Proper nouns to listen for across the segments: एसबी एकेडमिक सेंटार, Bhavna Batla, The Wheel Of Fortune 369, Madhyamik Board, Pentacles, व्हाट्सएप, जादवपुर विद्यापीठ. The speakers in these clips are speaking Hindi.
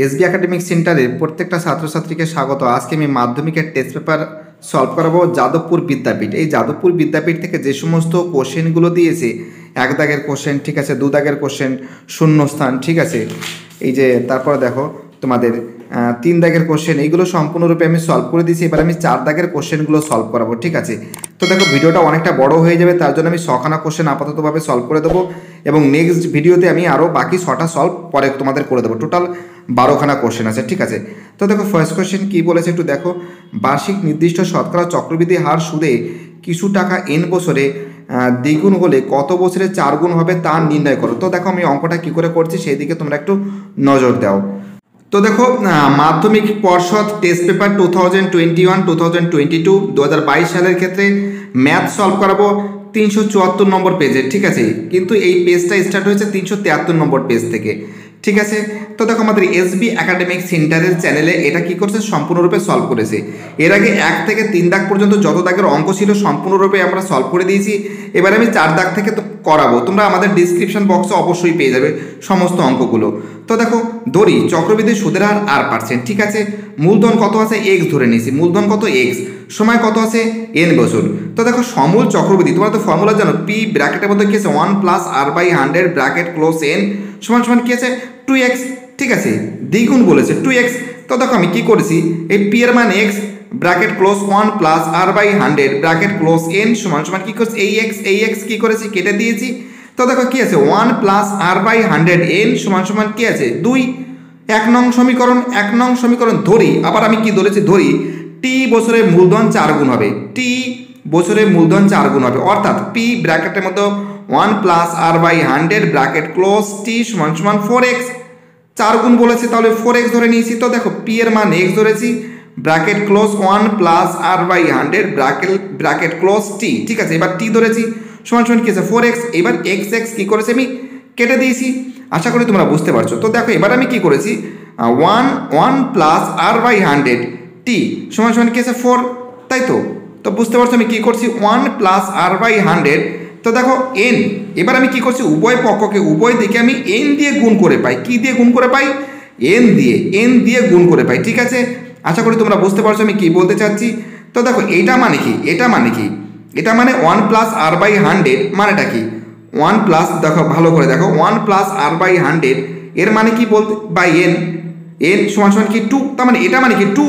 एसबी एकेडमिक सेंटारे प्रत्येकटा छात्र छात्री के स्वागत। आज के माध्यमिक टेस्ट पेपर सल्व कराबो जादवपुर विद्यापीठ। ये जादवपुर विद्यापीठ के जे समस्त कोश्चेनगुलो दिए एक दागेर कोश्चेन ठीक है, दो दागेर कोश्चेन शून्यस्थान ठीक है, ये तरह देखो तुम्हारे तीन दागेर कोश्चेन एगुलो सम्पूर्ण रूपे हमें सल्व कर दीजिए। एबार हमें चार दागेर कोश्चेनगुलो सल्व कराबो ठीक है। तो देखो भिडियोटा अनेकटा बड़ो हो जाए तार जोन्नो आमि 6खाना कोश्चेन आपाततोभावे सल्व कर देबो एबं नेक्स्ट भिडियोते आमि आरो बाकी 6टा सल्व परे तोमादेर करे देबो। टोटाल 12खाना कोश्चेन आछे ठीक है। तो देखो फर्स्ट कोश्चेन कि बोलेछे एकटु देखो। वार्षिक निर्दिष्ट शतकड़ा चक्रवृद्धि हार सूदे किछु टाका एन बछरे द्विगुण होले कत बछरे चार गुण होबे ता निर्णय करो। तो देखो आमि अंकटा कि करे करछि सेई दिके तोमरा एकटु नजर दाओ। तो देखो माध्यमिक पर्षद टेस्ट पेपर 2021 2022 2022 साल क्षेत्र मैथ सल्व कराबो 374 नम्बर पेजे ठीक है। किन्तु पेजटा स्टार्ट हो 373 नम्बर पेज थे ठीक है। तो देखो हमारे एसबी एकेडमिक सेंटर चैनले एटा कि करछे सम्पूर्ण रूपे सल्व करेछे। एर आगे 1 थेके 3 दाग पर्यन्त जत दागेर अंक छिलो सम्पूर्ण रूपे आमरा सल्व करे दिएछि। एबारे आमि 4 दाग थेके कराबो। तोमरा आमादेर डिस्क्रिप्शन बक्से अवश्यई पेये जाबे समस्त अंकगुलो। तो देखो धरि चक्रवृद्धि सूदेर हार आर पार्सेंट ठीक है। मूलधन कत आछे एक्स धरे निएछि, मूलधन कत एक्स, समय कत आछे एन बछर। तो देखो समूल चक्रवृद्धि तोमरा तो फर्मुला जानो पी ब्रैकेटेर मध्ये कि आछे 1 plus R by 100 bracket close N समान समान कि आछे 2x ठीक है। द्विगुण बोलेছে 2x। तो देखो আমি কি করেছি এই p এর মান x bracket close 1 plus r by 100 bracket close n সমান সমান কি করছি এই x কি করেছি কেটে দিয়েছি। তো দেখো কি আছে 1 প্লাস r বাই 100 n সমান সমান কি আছে 2। এক নং সমীকরণ ধরি আবার আমি কি ধরেছি ধরি t বছরে মূলধন 4 গুণ হবে, t বছরে মূলধন 4 গুণ হবে অর্থাৎ p ব্র্যাকেটের মধ্যে 1 plus R by 100 bracket close T समान समान 4x। चार गुण बोले तो 4x धरे नहीं। तो देखो p एर मान x धरे bracket close 1 plus R by 100 bracket close T ठीक है। एबार टी धरे समान समान कि 4x। एबार x x कि करेछि आमि केटे दिएछि। आशा करी तुम्हारा बुझते पारछो। तो देखो एबार आमि कि करेछि 1 प्लस आर बाई 100 टी समान समान कि 4 ताई तो बुझते पारछो आमि कि करछि 1 प्लस आर बाई 100। तो देखो एन एबार आमी कि करछि उभय पक्षके उभय दिके आमी एन दिए गुण करे पाई कि दिए गुण करे पाई एन दिए गुण करे पाई ठीक है। आशा करी तुम्हारा बुझते पारछो आमी कि बोलते चाচ্ছি। तो देखो एटा माने कि एटा माने 1 प्लस आर बाई 100 मानेटा कि 1 प्लस देखो भालो करे देखो 1 प्लस आर बाई 100 एर माने कि बोलते बाई एन एन समान समान कि 2 তার মানে এটা মানে কি 2।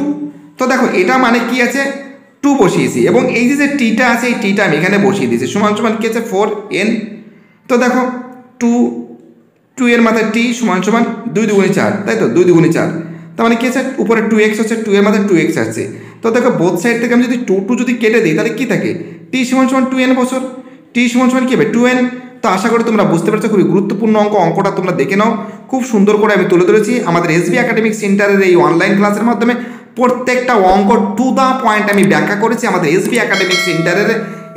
তো দেখো এটা মানে কি আছে 2 बसिए टीटा आटा एखे बसिए दी समान समान कि 4n। तो देखो 2 एर माथा टी समान समान 2 दुगुणी 4 तई तो 2 दुगुणी 4 तमान कि ऊपर 2x हो 2 एर माथा 2x आछे। तो देखो बोथ साइड थेके आमि जदि 2 2 केटे दिई ताहले कि थाके टी समान समान 2n बछर टी समान समान कि 2n। तो आशा करी तुम्हारा बुझते पारছো। खूब गुरुत्वपूर्ण अंकटा तुम्हारा देखे नाओ खूब सुंदर करे आमि तुले धरेछि। आमादेर एसबी एकेडमिक सेंटारेर एई अनलाइन क्लासेर माध्यमे प्रत्येकটা अंक टू द पॉइंट आमी व्याख्या करेছি আমাদের এসবি একাডেমিক সেন্টারের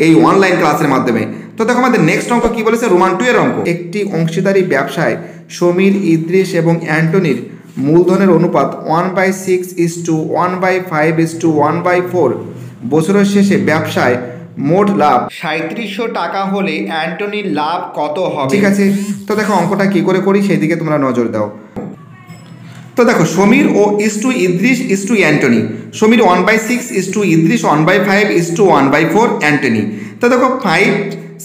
এই অনলাइन ক্লাসের মাধ্যমে। তো দেখো আমাদের নেক্সট অঙ্ক কি বলেছে রোমান 2 এর অঙ্ক। একটি অংশীদারি ব্যবসায় সমীর, ইদ্রিস এবং অ্যান্টনির মূলধনের অনুপাত 1/6:1/5:1/4 বছরের শেষে ব্যবসায় মোট লাভ 3700 টাকা হলে অ্যান্টনির লাভ কত হবে ঠিক আছে। তো দেখো অঙ্কটা কি করে করি সেই দিকে তোমরা নজর দাও। तो देखो समीर और is to Idris is to Antony Samir 1/6 Idris 1/5 1/4 Antony. तो देखो 5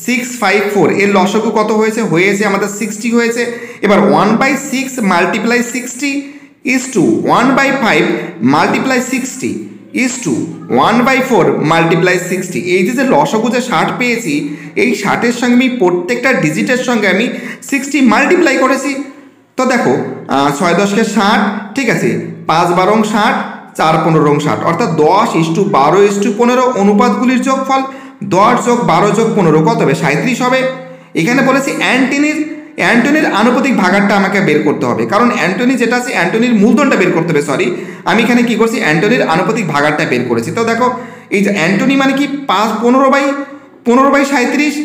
6 5 4 एर लसगु कत हो 60 हो। एबार 1/6 multiply 60 is to 1/5 multiply 60 is to 1/4 multiply 60 ये लसगु जो 60 पेयेछि 60 एर संगे प्रत्येकटा डिजिटेर संगे आमि 60 माल्टिप्लाई करेछि। तो देखो 6 10 के 60 ठीक है 5 12 60 4 15 60 अर्थात 10:12:15 अनुपातगुलिर जोगफल 10 + 12 + 15 कत होबे 37 होबे। एखाने बोलेछि অ্যান্টনির आनुपातिक भागाटा आमाके बेर करते होबे कारण অ্যান্টনি जेटा आछे অ্যান্টনির मूलधनटा बेर करते होबे सरि आमि एखाने कि करछि অ্যান্টনির आनुपातिक भागाटा बेर करेछि। तो देखो एइ जे অ্যান্টনি माने कि 15/15/37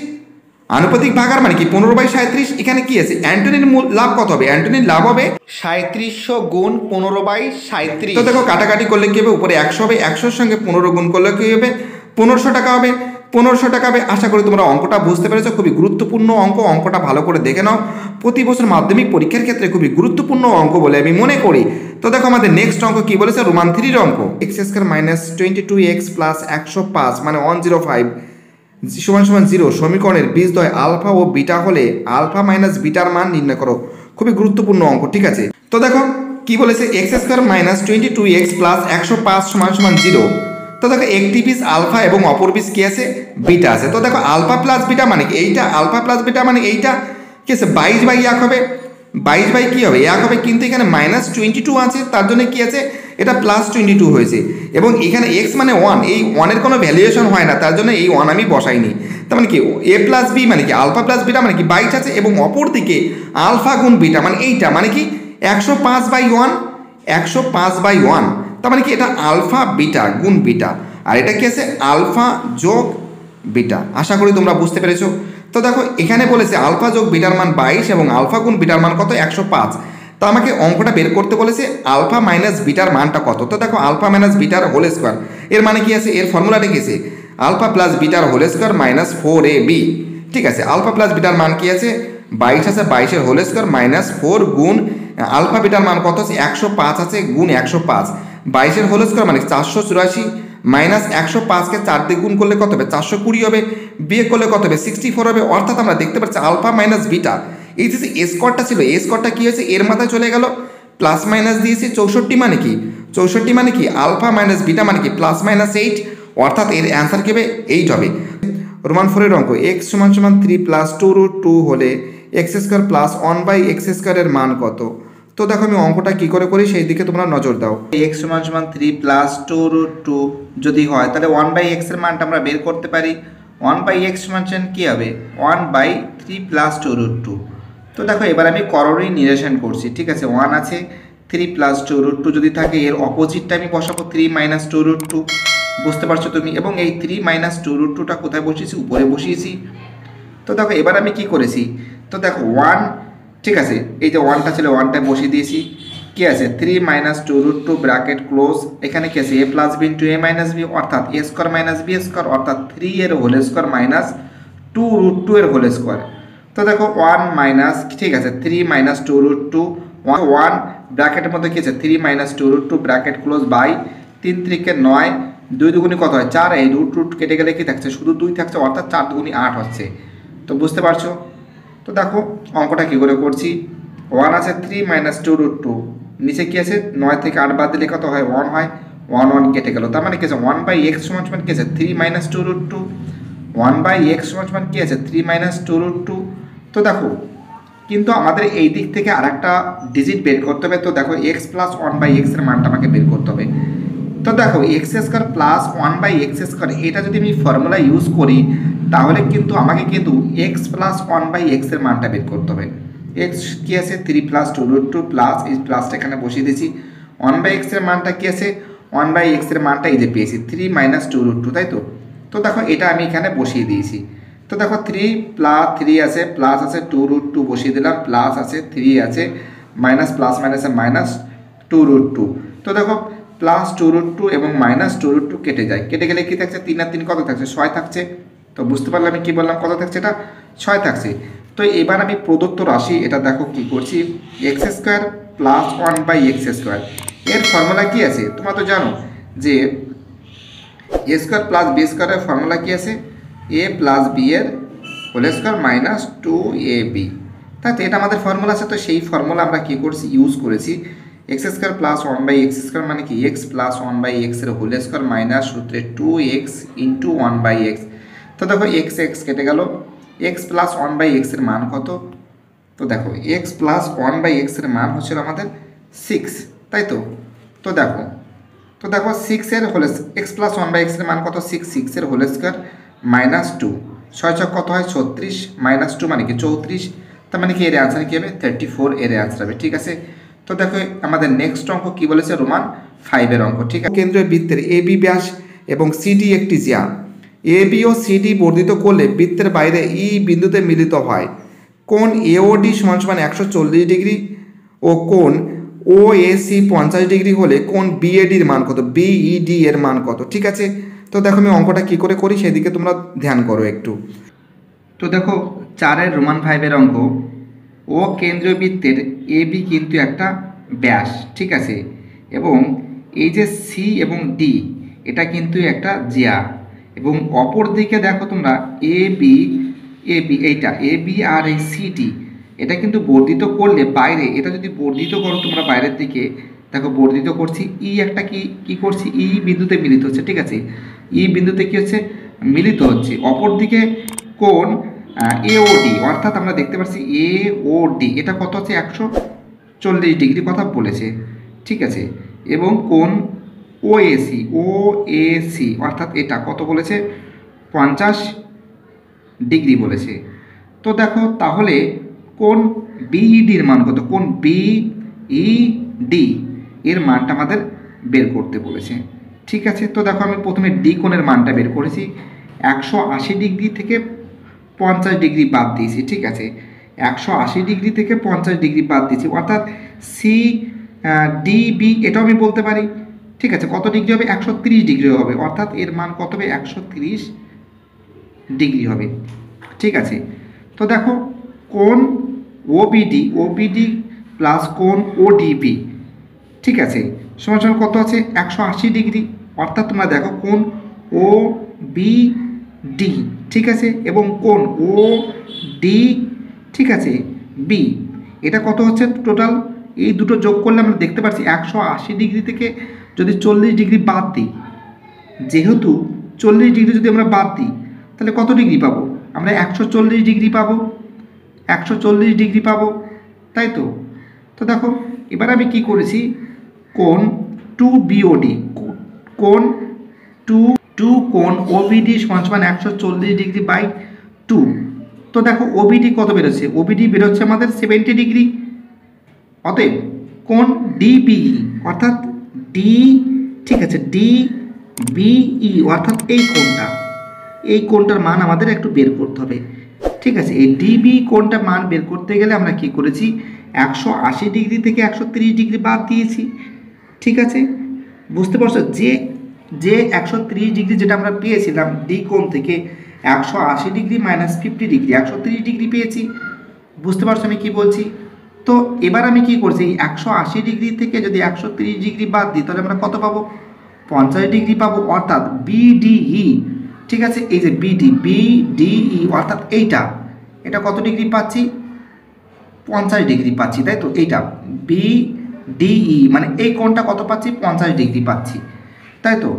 आनुपातिक भागार मान कि 15/37 एखाने कि आछे অ্যান্টনির लाभ कत होबे অ্যান্টনির लाभ होबे 3700 गुण 15/37। तो देखो काटाकाटी करले कि होबे ऊपर 100 হবে 100 এর संगे 15 गुण करले कि होबे 1500 টাকা হবে। 1500 টাকা হবে। আশা করি তোমরা অঙ্কটা বুঝতে পেরেছো, খুবই গুরুত্বপূর্ণ অঙ্ক। অঙ্কটা ভালো করে দেখে নাও, প্রতি বছর মাধ্যমিক পরীক্ষার ক্ষেত্রে খুবই গুরুত্বপূর্ণ অঙ্ক বলে আমি মনে করি। তো দেখো আমাদের নেক্সট অঙ্ক কি বলেছে, রোমান থ্রির অঙ্ক। X square minus 22x plus 105 মানে 105 সমান সমান 0 সমীকরণের বীজদ্বয় আলফা ও বিটা হলে আলফা মাইনাস বিটার মান নির্ণয় করো। খুবই গুরুত্বপূর্ণ অঙ্ক, ঠিক আছে। তো দেখো কি বলেছে, x square minus 22x plus 105 সমান সমান 0। তো দেখো একটি বীজ আলফা এবং অপর বীজ কি আছে, বিটা আছে। তো দেখো আলফা প্লাস বিটা মানে এইটা, আলফা প্লাস বিটা মানে এইটা কি আছে 22/1 হবে, 22/1 কী হবে, 1 হবে। কিন্তু এখানে মাইনাস 22 আছে, তার জন্য কি আছে এটা প্লাস 22 হয়েছে। এবং এখানে এক্স মানে 1, এই 1-এর কোনো ভ্যালুয়েশন হয় না, তার জন্য এই 1 আমি বসাইনি। তার মানে কি এ প্লাস বি মানে কি আলফা প্লাস বিটা মানে কি 22 আছে, এবং অপর দিকে আলফা গুণ বিটা মানে এইটা মানে কি 105/1, 105/1। তার মানে কি এটা আলফা বিটা গুণ বিটা, আর এটা কি আছে আলফা যোগ বিটা। আশা করি তোমরা বুঝতে পেরেছো। তো দেখো এখানে বলেছে আলফা যোগ বিটার মান 22 এবং আলফা গুণ বিটার মান কত 105। তো আমাকে অঙ্কটা বের করতে বলেছে আলফা মাইনাস বিটার মানটা কত। তো দেখো আলফা মাইনাস বিটার হোল স্কোয়ার, এর মানে কি আছে, এর ফর্মুলাটা কি আছে আলফা প্লাস বিটার হোল স্কোয়ার মাইনাস 4ab, ঠিক আছে। আলফা প্লাস বিটার মান কি আছে 22 আছে, 22-এর হোল স্কোয়ার মাইনাস 4 গুণ আলফা বিটার মান কত আছে 105 আছে গুণ 105, 22-এর হোল স্কোয়ার মানে 484 মাইনাস 105-কে 4 দিয়ে গুণ করলে কত হবে 420 হবে, বিয়োগ করলে কত হবে 64 হবে। অর্থাৎ আমরা দেখতে পাচ্ছি আলফা মাইনাস বিটা, এই যে স্কোয়ারটা ছিল এই স্কোয়ারটা কী হয়েছে এর মাথায় চলে গেল, প্লাস মাইনাস দিয়েছি 64 মানে কি, 64 মানে কি আলফা মাইনাস বিটা মানে কি প্লাস মাইনাস 8, অর্থাৎ এর অ্যান্সার কী হবে 8 হবে। রোমান 4-এর অঙ্ক, এক্স সমান সমান 3 + 2√2 হলে এক্স স্কোয়ার প্লাস 1/এক্স স্কোয়ারের মান কত। তো দেখো আমি অঙ্কটা কী করে করি সেই দিকে তোমরা নজর দাও। এক্স সমান সমান 3 + 2√2 যদি হয় তাহলে 1/এক্সের মানটা আমরা বের করতে পারি। 1/এক্স সমান সমান কী হবে 1/3 + 2√2। তো দেখো এবার আমি করণীয় নিরসন করছি, ঠিক আছে। 1 আছে, 3 + 2√2 যদি থাকে এর অপোজিটটা আমি বসাবো 3 - 2√2, বুঝতে পারছো তুমি। এবং এই 3 - 2√2টা কোথায় বসিয়েছি, উপরে বসিয়েছি। তো দেখো এবার আমি কি করেছি, তো দেখো 1, ঠিক আছে, এই যে 1টা ছিল 1টা বসিয়ে দিয়েছি। কি আছে 3 - 2√2 ব্র্যাকেট ক্লোজ, এখানে কি আছে a + b × a - b, অর্থাৎ a² - b² অর্থাৎ 3 - 2√2 হোল স্কোয়ার। তো দেখো 1 - ঠিক আছে 3 - 2√2, 1 ব্র্যাকেটের মধ্যে কি আছে 3 - 2√2 ব্র্যাকেট ক্লোজ বাই 3 × 3 = 9, 2 × 2 কত হয় 4, এই √ কেটে গেলে কি থাকছে শুধু 2 থাকছে, অর্থাৎ 4 × 2 = 8 হচ্ছে। তো বুঝতে পারছো। তো দেখো অঙ্কটা কী করে করছি, 1 আছে 3 - 2√2, নিচে কী আছে 9 থেকে 8 বাদ দিলে কত হয় 1 হয়, 1 কেটে গেল। তার মানে কি আছে 1/x সমান সমান কি আছে 3 - 2√2, 1/x সমান সমান কি আছে 3 - 2√2। তো দেখো কিন্তু আমাদের এই দিক থেকে আরেকটা ডিজিট বের করতে হবে। তো দেখো x প্লাস 1/এক্সের মানটা আমাকে বের করতে হবে। তো দেখো X square plus one by x square, এটা যদি আমি ফর্মুলা ইউজ করি তাহলে কিন্তু আমাকে কিন্তু x প্লাস 1/এক্সের মানটা বের করতে হবে। x কী আছে 3 + 2√2 প্লাস এই প্লাসটা এখানে বসিয়ে দিয়েছি। 1/এক্সের মানটা কী আছে, 1/এক্সের মানটা এই যে পেয়েছি 3 - 2√2, তাই তো। তো দেখো এটা আমি এখানে বসিয়ে দিয়েছি। তো দেখো 3 + 3 আছে, প্লাস আছে 2√2 বসিয়ে দিলাম, প্লাস আছে 3 আছে, মাইনাস প্লাস মাইনাসে মাইনাস 2√2। তো দেখো +2√2 এবং -2√2 কেটে যায়, কেটে গেলে কী থাকছে 3 আর 3 কত থাকছে 6 থাকছে। তো বুঝতে পারলাম আমি কী বললাম, কত থাকছে এটা 6 থাকছে। তো এবার আমি প্রদত্ত রাশি এটা দেখো কী করছি, X square plus one by x square, এর ফর্মুলা কী আছে তোমরা তো জানো যে এ স্কোয়ার প্লাস বি স্কোয়ারের ফর্মুলা কী আছে a + b² - 2ab, তাই তো। এটা আমাদের ফর্মুলা আছে। তো সেই ফর্মুলা আমরা কী করছি ইউজ করেছি। X square plus one by x square মানে কি এক্স প্লাস 1/এক্সের হোল স্কোয়ার মাইনাস সূত্রে 2x × 1/এক্স। তো দেখো x কেটে গেল, x প্লাস 1/এক্সের মান কত। তো দেখো x প্লাস 1/এক্সের মান হচ্ছিল আমাদের 6, তাই তো। তো দেখো 6-এর হোল, এক্স প্লাস 1/এক্সের মান কত 6, 6-এর হোল স্কোয়ার মাইনাস 2, 6-6 কত হয় 36, মাইনাস 2 মানে কি 34। তার মানে কি এর অ্যান্সার কী হবে 34 এর অ্যান্সার হবে, ঠিক আছে। তো দেখো আমাদের নেক্সট অঙ্ক কী বলেছে, রোমান 5-এর অঙ্ক, ঠিক আছে। কেন্দ্রীয় বৃত্তের AB ব্যাস এবং CD একটি জিয়া, AB ও CD বর্ধিত করলে বৃত্তের বাইরে E বিন্দুতে মিলিত হয়। কোণ AOD = 140° ও কোণ OAC 50° হলে কোণ BAD এর মান কত, BED এর মান কত, ঠিক আছে। तो देखो मैं अंकटा कि करी से दिखे तुम्हारा ध्यान करो एकटू। तो देखो चार रोमान फाइवर अंक ओ केंद्रीय वृत्तर ए बी किन्तु एकटा व्यास ठीक आछे एबं ए जे सी एबं डी एटा किन्तु एकटा जिया एबं अपर दिके देखो तोमरा ए बी एटा ए बी आर ए सी डी एटा किन्तु बर्धित करले बाइरे एटा जोदि बर्धित करो तोमरा बाइरेर दिके देखो बर्धित करछि इ एकटा कि कि करछि इ बिंदुते मिलित होच्छे ठीक आछे इ बिंदुते कि होच्छे मिलित होच्छे अपर दिके कोण AOD अर्थात आमरा देखते पाচ্ছি AOD এটা কত আছে 140 ডিগ্রি কথা বলেছে ঠিক আছে এবং কোণ OAC অর্থাৎ এটা কত বলেছে 50 ডিগ্রি বলেছে। তো দেখো তাহলে কোণ BED এর মান কত কোণ BED এর মানটা আমাদের বের করতে বলেছে ঠিক আছে। তো দেখো আমি প্রথমে D কোণের মানটা বের করেছি 180 ডিগ্রি থেকে 50 डिग्री बद दी ठीक है 180 डिग्री थे 50 डिग्री बद दी अर्थात सी डी बी एटाओ बोलते ठीक है कत डिग्री 130 डिग्री अर्थात एर मान कत 130 डिग्री ठीक है। तो देखो कोण OBD प्लस कोण ODB ठीक है समान समान कत आछे 180 डिग्री अर्थात तुम्हारा देखो कोण OBD ठीक है एवं कोण OD ठीक है बी एटा कत होच्छे टोटाल ये दुटो जोग करले आमरा देखते पाচ্ছি 180 डिग्री थेके जदि 40 डिग्री बाद दी जेहेतु 40 डिग्री जदि आमरा बाद दी ताहले कत डिग्री पाबो आमरा 140 डिग्री पाबो 140 डिग्री पाबो ताई तो। तो देखो एबार आमि कि करेछि कोण 2BOD कोण 2 कोण OBD समान समान 140 डिग्री बाई 2। तो देखो OBD कत बेरोच्छे OBD बेरोच्छे आमादेर 70 डिग्री अतएव कोण DBE अर्थात D ठीक आछे DBE अर्थात एई कोणटार मान आमादेर एकटु बेर करते होबे ठीक आछे एई DBE कोणटार मान बेर करते गेले आमरा कि करेछि 180 डिग्री थेके 130 डिग्री बाद दिएछि ठीक आछे बुझते पारछो जे 130 डिग्री जेटा आमरा पेयेछिलाम डी कोण थेके 180 डिग्री माइनस 50 डिग्री 130 डिग्री पेयेछि बुझते पारछो आमि कि बोलछि। तो एबार आमि कि करछि 180 डिग्री थेके जदि 130 डिग्री बाद दिई ताहले आमरा कत पाबो 50 डिग्री पाबो अर्थात BDE ठीक आछे एई जे BDE अर्थात एइटा एटा कत डिग्री पाচ্ছি 50 डिग्री पाচ্ছি ताई तो एइटा BDE माने एई कोणटा कत पाচ্ছি 50 डिग्री पाচ্ছি ताई तो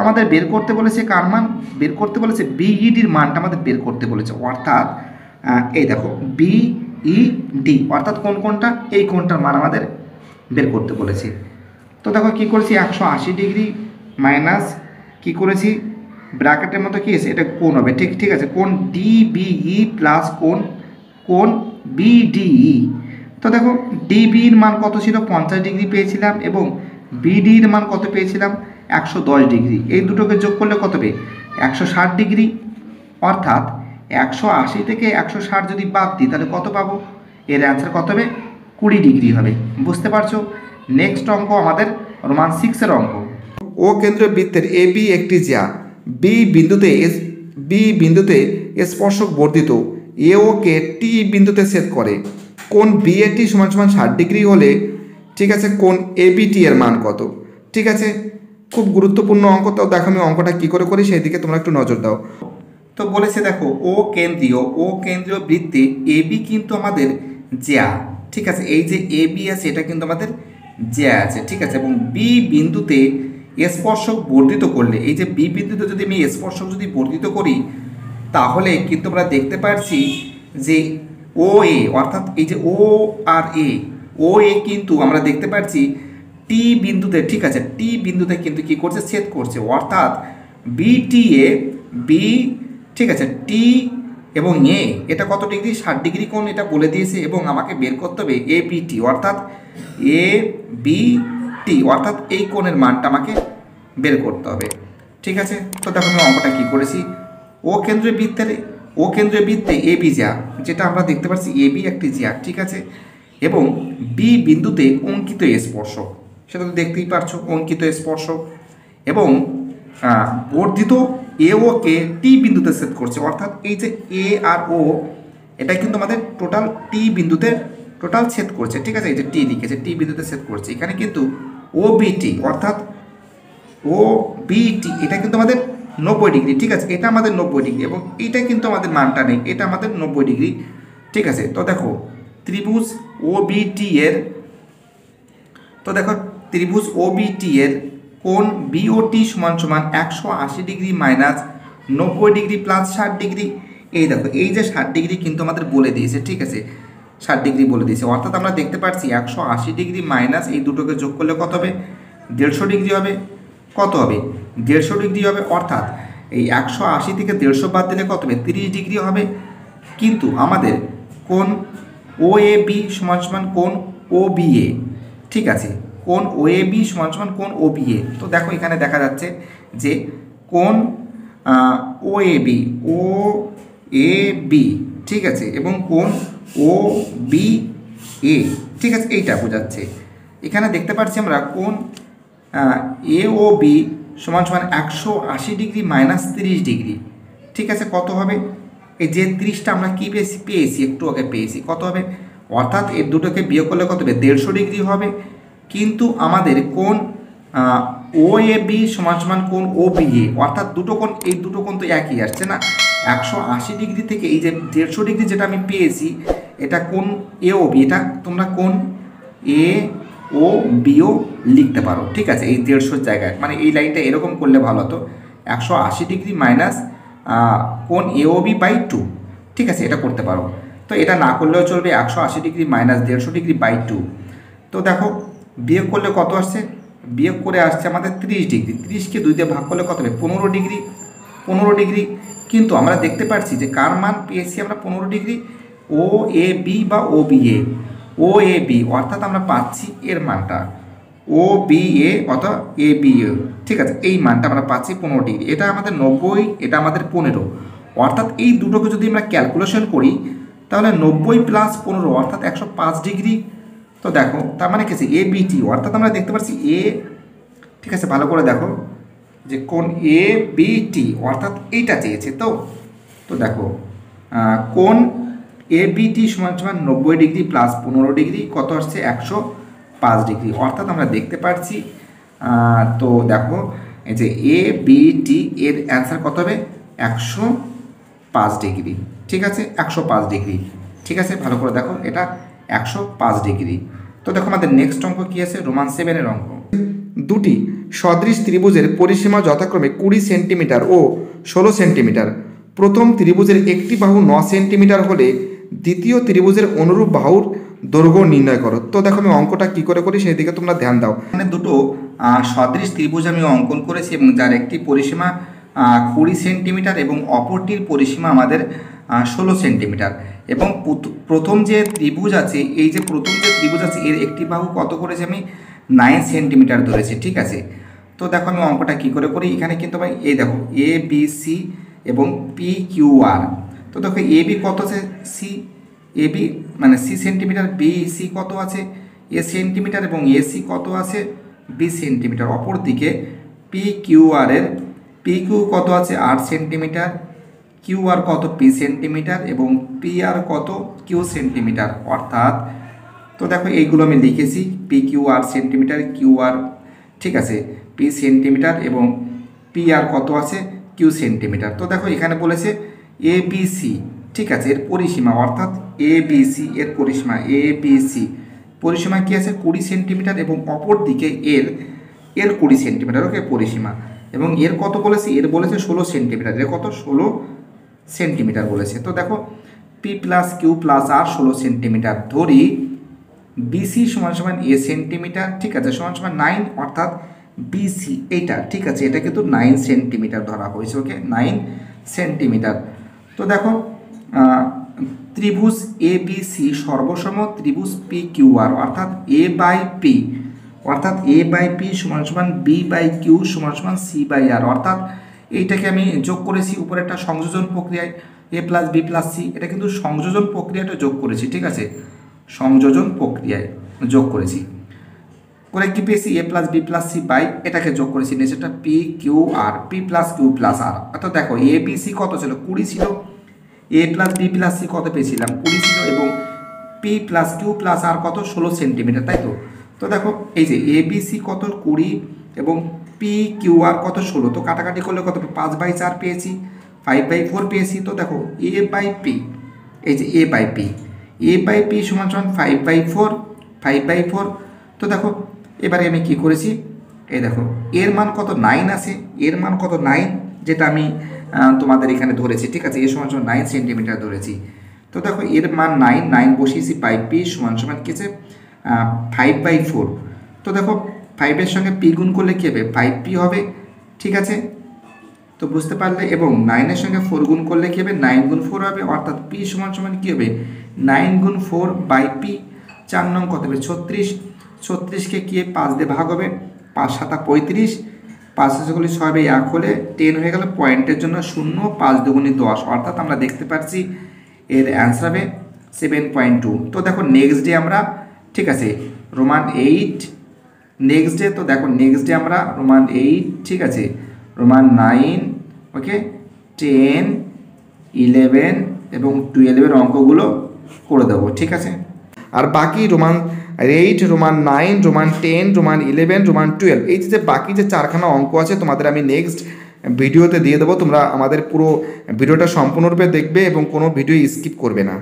आमादेर बेर करते बोलेछे कार मान बेर करते बोलेछे BED मानटा आमादेर बेर करते बोलेछे अर्थात ए देखो BED अर्थात कोन कोनटा एई कोनटार मान आमादेर बेर करते बोलेछे। तो देखो कि करेछि 180 डिग्री माइनस कि करेछि ब्रैकेटेर मतो कि आछे एटा कोण होबे ठीक ठीक आछे कोण DBE प्लस कोण कोण BDE। तो देखो DBE एर मान कत छिलो 50 डिग्री पेयेछिलाम एबं BD एर मान कत पेयेछिलाम 110 डिग्री ये दुटो के जोग कर ले कत 160 डिग्री अर्थात 180 थेके 160 जदि बाद दी ताहले कत पाबो एर आंसर कत 20 डिग्री हबे बुझते पारछो। नेक्स्ट अंक आमादेर रोमान 6 एर अंक ओ केंद्र वृत्तेर AB एकटी जिया B बिंदुते स्पर्शक बर्धित AO के T बिंदुते छेद करे कोण BAT समान समान 60 डिग्री होले ठीक आछे कोण ABT एर मान कत ठीक आछे खूब गुरुत्वपूर्ण अंक। तो देखो मैं अंकटा कि करी से दिखे तुम्हारा एक नजर दाओ। तो देखो ओ केंद्रीय वृत्ते AB किन्तु आमादेर जिया ठीक है ये AB आछे एटा किन्तु आमादेर जिया आछे ठीक है और B बिंदुते स्पर्शक बर्धित करले ये B बिंदुते जदि आमि स्पर्शक जदि बर्धित करी ताहले किन्तु आमरा देखते पाচ্ছি जे OA अर्थात ये OA किन्तु आमरा देखते पाচ্ছি टी बिंदुते ठीक है टी बिंदुते किन्तु कि करछे छेद करछे अर्थात BTA B ठीक है T एवं A एटा कत डिग्री 60 डिग्री कोण एटा बोले दिएछे एवं आमाके बेर करते होबे ABT अर्थात ABT अर्थात एई कोणेर मानटा आमाके बेर करते होबे ठीक है। तो देखो आमि अंकटा कि करेछि ओ केंद्रीय वृत्ते AB जिया जेटा आमरा देखते पाচ্ছি AB एकटी जिया ठीक है एवं B बिंदुते अंकित स्पर्शक সেটা তো দেখতেই পারছো অঙ্কিত স্পর্শক এবং वर्धित ए ओ के टी बिंदुते सेट करछे अर्थात ये ए और ओ एटा किन्तु आमादेर टोटाल टी बिंदुते टोटाल सेट करछे ठीक है। टी लिखेछे टी बिंदुते सेट करछे एखाने किन्तु ओ बी टी अर्थात ओ बी टी एटा किन्तु आमादेर 90 डिग्री ठीक है। ये 90 डिग्री और ये किन्तु आमादेर मानटा नेই एटा आमादेर 90 डिग्री ठीक है। तो देखो त्रिभुज ओ बी टी एर तो देखो त्रिभुज ओ बी टी एर कोण बीओटी समान समान 180 degree minus 90 degree plus 60 degree ये देखो ये 60 डिग्री किन्तु आमादेर बोले दिए ठीक है। 60 डिग्री बोले दिए अर्थात आमरा देखते पाচ্ছি 180 डिग्री माइनस ये दुटोके जोग करले कत होबे 150 डिग्री होबे कत होबे 150 डिग्री होबे अर्थात ये 180 थेके 150 बाद दिले कत होबे 30 डिग्री होबे किन्तु आमादेर कोण OAB समान समान कोण OBA ठीक आछे कोण OAB समान समान कोण OBA तो देखो एखाने देखा जाच्छे जे कोण OAB OAB ठीक आछे एबं कोण OBA ठीक आछे एटा बोझाচ্ছে एखाने देखते पाচ্ছি আমরা কোণ AOB समान समान 180 डिग्री माइनस 30 डिग्री ठीक आछे कत होबे जे 30टा आमरा कि पेयेछि एकटू आगे पेयेछि कत होबे अर्थात एर दुटोके बियोग करले कत होबे 150 डिग्री होबे किन्तु आमादेर कोण OAB समान समान कोण OBA अर्थात दुटो कोण ए दुटो कोण तो एकई आसछे ना 180 डिग्री थेके ए जे 150 डिग्री जेटा आमि पेयेछि एटा कोण AOB एटा तोमरा कोण AOBO लिखते पारो ठीक आछे। ए 150 जायगाय माने ए लाइनटा एरकम करले भालो हतो 180 डिग्री माइनस कोण AOB बाई 2 ठीक है। ये करते पारो तो ये ना कर चलो 180 डिग्री माइनस 150 डिग्री बाई 2 तो देखो वियोग कर ले कत आसछे वियोग करे आसछे आमादेर 30 डिग्री 30 के 2 दिये भाग कर ले कत होबे 15 डिग्री किन्तु आमरा देखते पाচ্ছি जे कार मान पेয়েছি आमरा 15 डिग्री OAB बा OBA OAB अर्थात आमरा पाচ্ছি एर मानटा OBA अर्थात ABA ठीक है। ये मानटा आमरा पाচ্ছি 15 डिग्री एटा आमादेर 90 एटा आमादेर 15 अर्थात ये दुटोके जदि आमरा क्यालकुलेशन करी ताहले 90 प्लस 15 अर्थात 105 डिग्री तो देखो तार माने कि ए बी टी अर्थात आमरा देखते पाচ্ছি ए ठीक है। भालो करे देखो जे कोण ए बी टी अर्थात एटा चेयेछे तो देखो कोण ए बी टी समान समान 90 डिग्री प्लस 15 डिग्री कत आसछे 105 डिग्री अर्थात आमरा देखते पाচ্ছি तो देखो ये ए बी टी एर आंसर कत होबे 105 डिग्री ठीक है। 105 डिग्री ठीक है। भालो करे देखो एटा 105 डिग्री तो देखो आमादेर नेक्स्ट अंक कि आछे रोमान 7 एर अंक दुटी सदृश त्रिभुजेर परिसीमा यथाक्रमे 20 सेंटीमिटार और 16 सेंटीमिटार प्रथम त्रिभुजेर एकटी बाहू 9 सेंटीमिटार होले द्वितीय त्रिभुजेर अनुरूप बाहुर दैर्घ्य निर्णय करो तो देखो आमि अंकटा कि करे करी सेई दिके तोमरा ध्यान दाओ माने दुटो सदृश त्रिभुज आमि अंकन करेछि एबं जार एकटी परिसीमा 20 सेंटीमिटार एबं अपरटिर परिसीमा आमादेर 16 सेंटीमिटार एवं प्रथम जो त्रिभुज आछे ए जे प्रथम जो त्रिभुज आछे एर एकटी बाहू कत करेछि आमि 9 सेंटीमिटार धरेछि ठीक आछे। तो देखो आमि अंकटा कि करे करी एखाने किन्तु भाई ए देखो ए बी सी एवं पी किऊ आर तो देखो ए बी कत आछे सी ए बी माने सी सेंटीमिटार बी सी कत आछे ए सेंटीमिटार एवं ए सी कत आछे बी सेंटीमिटार अपर दिके पी किऊ आर एर पी किऊ कत आछे 8 सेंटीमिटार किऊ आर कत पी सेंटीमिटार एवं पी आर कत किऊ सेंटीमिटार अर्थात तो देखो एइगुलो आमि लिखेछि P Q R centimetre Q R ठीक आछे पी सेंटीमिटार एवं पी आर कत आछे किऊ सेंटीमिटार तो देखो एखाने बोलेছে ए बी सी ठीक आछे एर परिसीमा अर्थात ए बी सी एर परिसीमा ए बी सी परिसीमा कि आछे 20 सेंटीमिटार एवं अपर दिके एर एर 20 सेंटीमिटार ओके परिसीमा एवं एर कत बोलेছে एर बोलेছে 16 सेंटीमिटार एर कत 16 सेंटीमिटार बोलेছে तो देखो P plus Q plus R 16 centimetre धरी बीसी समान समान ए सेंटीमिटार ठीक है समान समान 9 अर्थात बीसी एटा ठीक है। ये क्योंकि 9 सेंटीमिटार धरा होइछे ओके 9 सेंटीमिटार तो देखो त्रिभुज ए बी सी सर्वसम त्रिभुज पी किऊ आर अर्थात ए बाई पी समान समान बी बाई किऊ समान समान सी बाई आर अर्थात এইটাকে আমি যোগ করেছি উপরে একটা সংযোজন প্রক্রিয়ায় a plus b plus c এটা কিন্তু সংযোজন প্রক্রিয়াটা যোগ করেছি ঠিক আছে। সংযোজন প্রক্রিয়ায় যোগ করেছি করে কি পেয়েছি এ প্লাস বি প্লাস সি পাই, এটাকে যোগ করেছি নিচেটা P Q R, P plus Q plus R. অর্থাৎ দেখো এ বি সি কত ছিল 20 ছিল, এ প্লাস বি প্লাস সি কত পেয়েছিলাম 20 ছিল, এবং P plus Q plus R কত 16 সেন্টিমিটার, তাই তো। তো দেখো এই যে এ বি সি কত 20 এবং পি কিউ আর কত 16, তো কাটাকাটি করলে কত 5/4 পেয়েছি, 5/4 পেয়েছি। তো দেখো এ বাই পি, এই যে A by P, A by P সমান সমান 5/4। তো দেখো এবারে আমি কি করেছি, এই দেখো এর মান কত 9 আছে, এর মান কত 9, যেটা আমি তোমাদের এখানে ধরেছি, ঠিক আছে, এর সমান সমান 9 সেন্টিমিটার ধরেছি। তো দেখো এর মান 9 বসিয়েছি, পাই পি সমান সমান কেছে 5/4। তো দেখো 5 এর সঙ্গে পি গুণ করলে কী হবে 5p হবে, ঠিক আছে, তো বুঝতে পারলে। এবং 9 এর সঙ্গে 4 গুণ করলে কী হবে 9 গুণ 4 হবে, অর্থাৎ p সমান সমান কী হবে 9 গুণ 4/p। 4 নং কত হবে 36, 36কে কি 5 দিয়ে ভাগ হবে, 5 7 35, 5 6 6 হবে 1 হলে 10 হয়ে গেল, পয়েন্টের জন্য 0, 5 2 10, অর্থাৎ আমরা দেখতে পাচ্ছি এর অ্যান্সার হবে 7.2। তো দেখো নেক্সট ডে আমরা, ঠিক আছে, রোমান 8, নেক্সট ডে, তো দেখো নেক্সট ডে আমরা রোমান 8, ঠিক আছে, রোমান 9, ওকে, 10, 11 এবং 12-এর অঙ্কগুলো করে দেবো, ঠিক আছে। আর বাকি Roman 8, Roman 9, Roman 10, Roman 11, Roman 12, এই যে বাকি যে 4খানা অঙ্ক আছে তোমাদের আমি নেক্সট ভিডিওতে দিয়ে দেবো। তোমরা আমাদের পুরো ভিডিওটা সম্পূর্ণরূপে দেখবে এবং কোনো ভিডিও স্কিপ করবে না।